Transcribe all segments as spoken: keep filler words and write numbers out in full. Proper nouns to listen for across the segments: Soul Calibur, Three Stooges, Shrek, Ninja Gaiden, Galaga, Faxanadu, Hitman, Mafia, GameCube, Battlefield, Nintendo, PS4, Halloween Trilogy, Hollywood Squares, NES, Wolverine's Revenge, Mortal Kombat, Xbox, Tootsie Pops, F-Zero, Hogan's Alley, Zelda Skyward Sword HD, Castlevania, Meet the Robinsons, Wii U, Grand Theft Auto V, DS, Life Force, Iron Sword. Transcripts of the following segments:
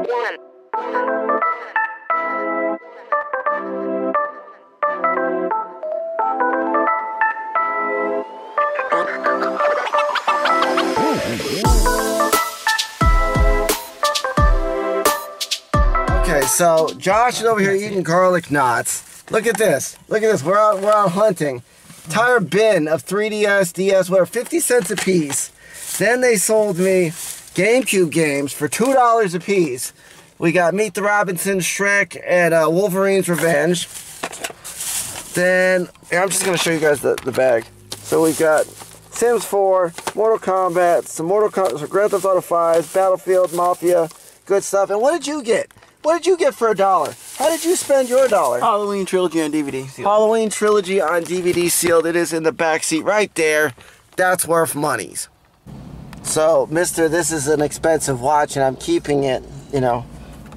Okay, so Josh is over here eating garlic knots. Look at this. Look at this. We're out, we're out hunting. Entire bin of three D S, D S, whatever, fifty cents a piece. Then they sold me GameCube games for two dollars a piece. We got Meet the Robinsons, Shrek, and uh, Wolverine's Revenge. Then, I'm just going to show you guys the, the bag. So we've got Sims four, Mortal Kombat, some Mortal Kombat, Grand Theft Auto five, Battlefield, Mafia, good stuff. And what did you get? What did you get for a dollar? How did you spend your dollar? Halloween Trilogy on D V D sealed. Halloween Trilogy on D V D sealed. It is in the back seat right there. That's worth monies. So, mister, this is an expensive watch, and I'm keeping it, you know.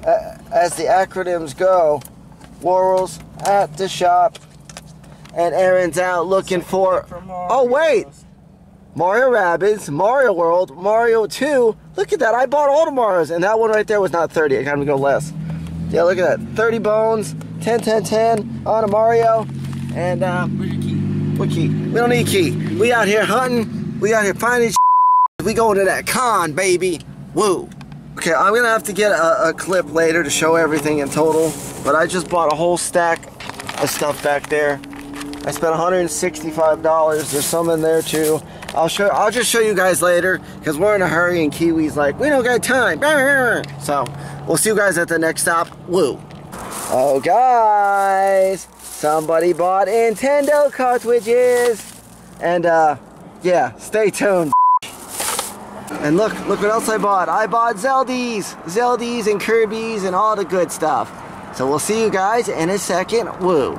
Uh, as the acronyms go, Worrell's at the shop, and Aaron's out looking for... for oh, wait! Mario Rabbids, Mario World, Mario two. Look at that, I bought all the Marios, and that one right there was not thirty. I got him to go less. Yeah, look at that. thirty bones, ten, ten, ten, on a Mario, and, uh... where's your key? What key? We don't need a key. We out here hunting. We out here finding shit. We going to that con, baby. Woo. Okay, I'm going to have to get a, a clip later to show everything in total, but I just bought a whole stack of stuff back there. I spent one hundred sixty-five dollars. There's some in there, too. I'll show. I'll just show you guys later, because we're in a hurry, and Kiwi's like, we don't got time. So, we'll see you guys at the next stop. Woo. Oh, guys. Somebody bought Nintendo cartridges. And, uh, yeah, stay tuned. And look, look what else I bought. I bought Zeldies, Zeldies and Kirby's and all the good stuff. So we'll see you guys in a second. Woo.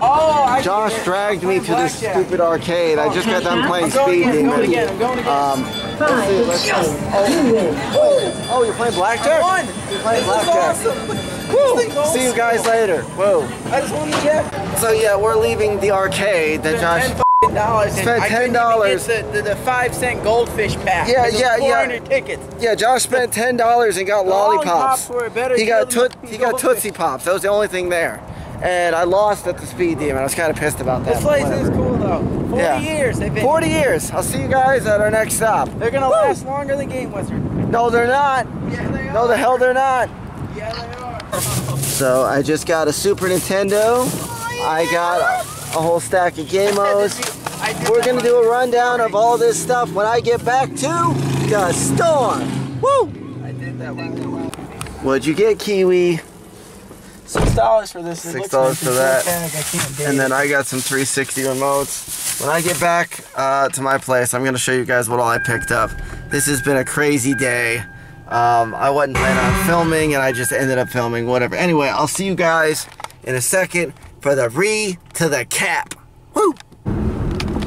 Oh, I Josh dragged me to this Jack. stupid arcade. Oh, I just got done playing Speed. I'm going again, I'm going again. Um, let's see, let's oh, oh, you're playing Blackjack? I won. You're playing Blackjack. Awesome. Woo. See you guys later. Whoa. I just won the jack. So yeah, we're leaving the arcade that Josh... dollars spent ten dollars. The, the, the five cent goldfish pack. Yeah, yeah, yeah. Tickets. Yeah, Josh spent ten dollars and got the lollipops. lollipops were better he got toot he goldfish. got Tootsie Pops. That was the only thing there. And I lost at the Speed Demon. I was kind of pissed about that. This place is cool though. Forty yeah. years. They've been Forty years. I'll see you guys at our next stop. They're gonna Woo! last longer than Game Wizard. No, they're not. Yeah, they are. No, the hell they're not. Yeah, they are. So I just got a Super Nintendo. Oh, yeah. I got a whole stack of Gamos. We're gonna do a rundown of all this stuff when I get back to the store. Woo! I did that one. What'd you get, Kiwi? Six dollars for this. Six dollars for that. And then I got some three sixty remotes. When I get back uh, to my place, I'm gonna show you guys what all I picked up. This has been a crazy day. Um, I wasn't planning on filming, and I just ended up filming. Whatever. Anyway, I'll see you guys in a second. For the re to the cap. Woo!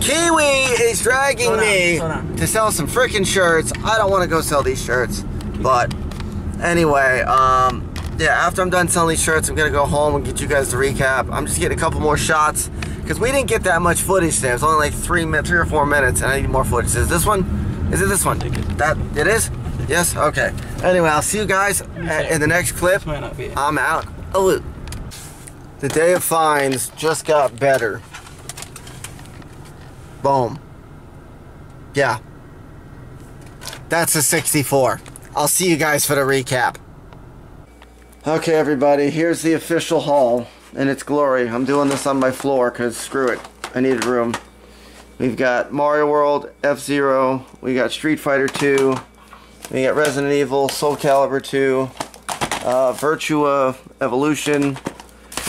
Kiwi is dragging so me so to sell some frickin' shirts. I don't want to go sell these shirts. But anyway, um, yeah, after I'm done selling these shirts, I'm going to go home and get you guys the recap. I'm just getting a couple more shots because we didn't get that much footage today. It was only like three, three or four minutes, and I need more footage. Is this one? Is it this one? That, it is? Yes? Okay. Anyway, I'll see you guys in the next clip. I'm out. Aloo. The day of fines just got better. Boom. Yeah. That's a sixty-four. I'll see you guys for the recap. Okay, everybody, here's the official haul in its glory. I'm doing this on my floor because screw it. I needed room. We've got Mario World, F-Zero. We got Street Fighter two. We got Resident Evil, Soul Calibur two. Uh, Virtua Evolution.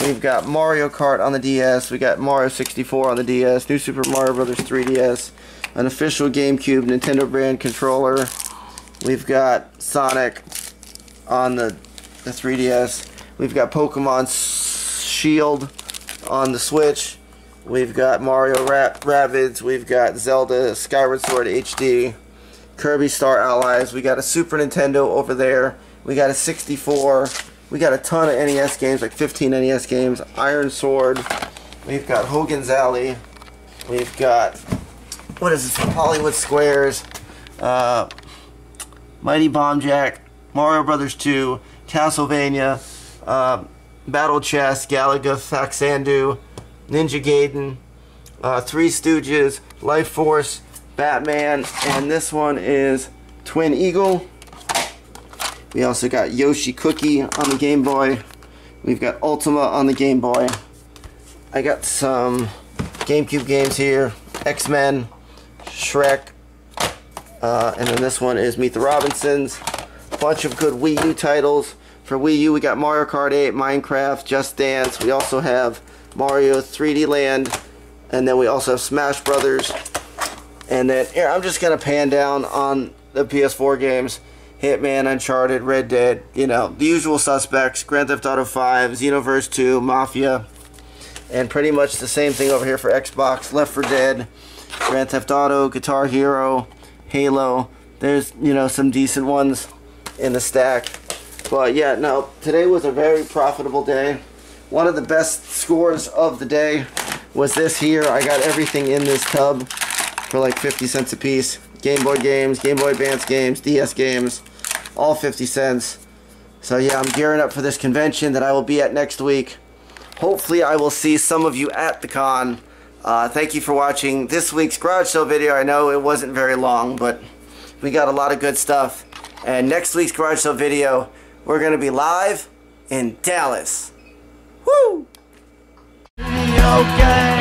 We've got Mario Kart on the D S, we got Mario sixty-four on the D S, New Super Mario Brothers three D S, an official GameCube Nintendo brand controller. We've got Sonic on the, the three D S. We've got Pokemon Shield on the Switch. We've got Mario Rab Rabbids. We've got Zelda Skyward Sword H D. Kirby Star Allies. We got a Super Nintendo over there. We got a sixty-four. We got a ton of N E S games, like fifteen N E S games. Iron Sword. We've got Hogan's Alley. We've got, what is this? Hollywood Squares. Uh, Mighty Bomb Jack. Mario Brothers two. Castlevania, uh, Battle Chess, Galaga, Faxanadu, Ninja Gaiden, uh, Three Stooges, Life Force, Batman, and this one is Twin Eagle. We also got Yoshi Cookie on the Game Boy. We've got Ultima on the Game Boy. I got some GameCube games here. X-Men, Shrek, uh, and then this one is Meet the Robinsons. A bunch of good Wii U titles. For Wii U, we got Mario Kart eight, Minecraft, Just Dance. We also have Mario three D Land, and then we also have Smash Brothers. And then here, I'm just going to pan down on the P S four games. Hitman, Uncharted, Red Dead, you know, the usual suspects, Grand Theft Auto five, Xenoverse two, Mafia, and pretty much the same thing over here for Xbox, Left four Dead, Grand Theft Auto, Guitar Hero, Halo. There's, you know, some decent ones in the stack. But yeah, no, today was a very profitable day. One of the best scores of the day was this here. I got everything in this tub for like fifty cents a piece. Game Boy games, Game Boy Advance games, D S games, all fifty cents. So yeah, I'm gearing up for this convention that I will be at next week. Hopefully I will see some of you at the con. Uh, thank you for watching this week's garage sale video. I know it wasn't very long, but we got a lot of good stuff. And next week's garage sale video, we're going to be live in Dallas. Woo! Okay.